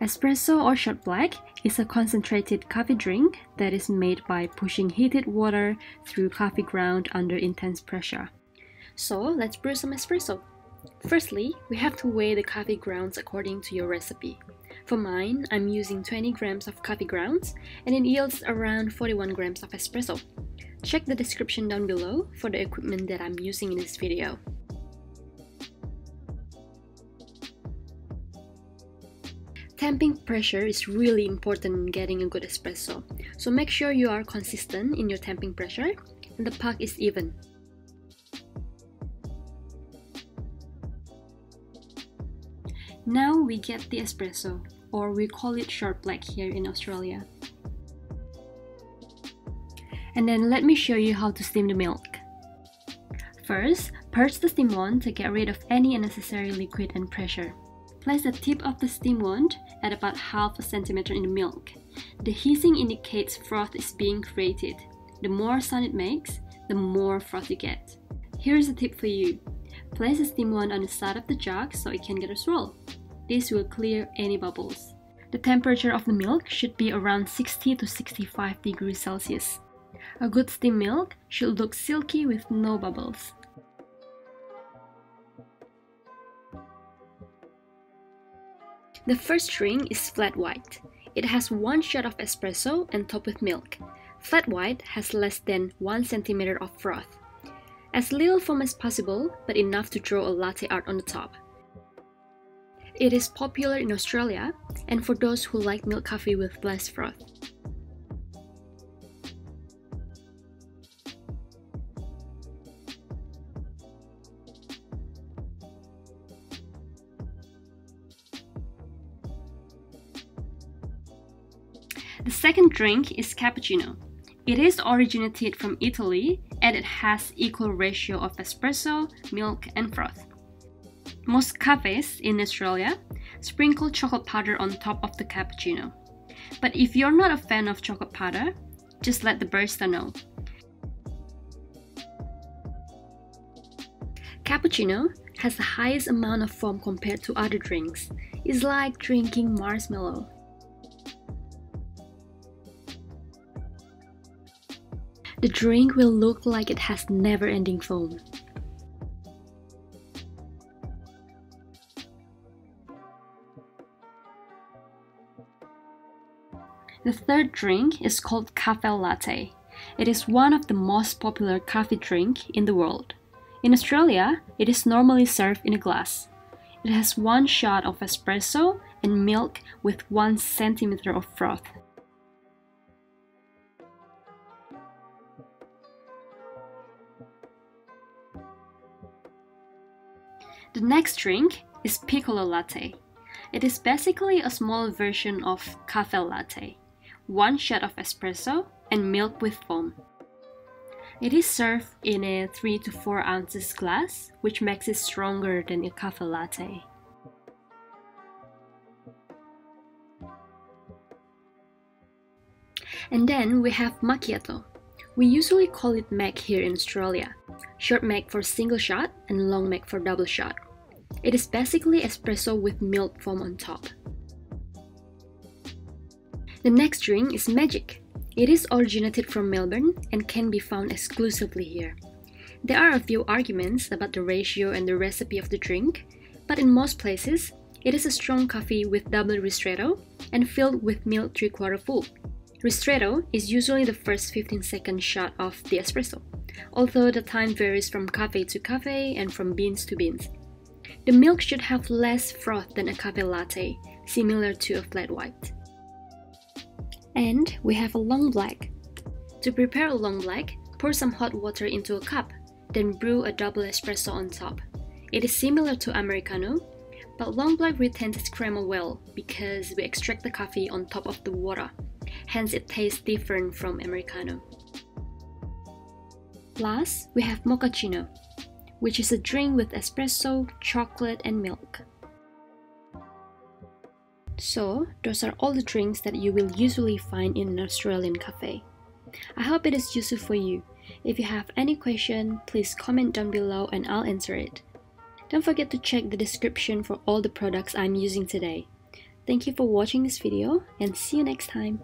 Espresso or shot black is a concentrated coffee drink that is made by pushing heated water through coffee ground under intense pressure. So let's brew some espresso. Firstly, we have to weigh the coffee grounds according to your recipe. For mine, I'm using 20 grams of coffee grounds and it yields around 41 grams of espresso. Check the description down below for the equipment that I'm using in this video. Tamping pressure is really important in getting a good espresso, so make sure you are consistent in your tamping pressure and the puck is even. Now we get the espresso, or we call it shot black here in Australia. And then let me show you how to steam the milk. First, purge the steam wand to get rid of any unnecessary liquid and pressure. Place the tip of the steam wand at about half a centimeter in the milk. The hissing indicates froth is being created. The more sound it makes, the more froth you get. Here's a tip for you. Place the steam wand on the side of the jug so it can get a swirl. This will clear any bubbles. The temperature of the milk should be around 60 to 65 degrees Celsius. A good steam milk should look silky with no bubbles. The first drink is flat white. It has one shot of espresso and topped with milk. Flat white has less than 1 cm of froth. As little foam as possible, but enough to draw a latte art on the top. It is popular in Australia and for those who like milk coffee with less froth. The second drink is cappuccino. It is originated from Italy and it has equal ratio of espresso, milk and froth. Most cafes in Australia sprinkle chocolate powder on top of the cappuccino. But if you're not a fan of chocolate powder, just let the barista know. Cappuccino has the highest amount of foam compared to other drinks. It's like drinking marshmallow. The drink will look like it has never-ending foam. The third drink is called cafe latte. It is one of the most popular coffee drink in the world. In Australia, it is normally served in a glass. It has one shot of espresso and milk with 1 centimeter of froth. The next drink is piccolo latte. It is basically a small version of cafe latte. One shot of espresso and milk with foam. It is served in a 3 to 4 ounces glass, which makes it stronger than a cafe latte. And then we have macchiato. We usually call it mac here in Australia. Short mac for single shot and long mac for double shot. It is basically espresso with milk foam on top. The next drink is magic. It is originated from Melbourne and can be found exclusively here. There are a few arguments about the ratio and the recipe of the drink, but in most places, it is a strong coffee with double ristretto and filled with milk 3/4 full. Ristretto is usually the first 15-second shot of the espresso, although the time varies from cafe to cafe and from beans to beans. The milk should have less froth than a cafe latte, similar to a flat white. And we have a long black. To prepare a long black, pour some hot water into a cup, then brew a double espresso on top. It is similar to Americano, but long black we tend to scramble well because we extract the coffee on top of the water. Hence, it tastes different from Americano. Last, we have mochaccino, which is a drink with espresso, chocolate and milk. So, those are all the drinks that you will usually find in an Australian cafe. I hope it is useful for you. If you have any question, please comment down below and I'll answer it. Don't forget to check the description for all the products I'm using today. Thank you for watching this video and see you next time.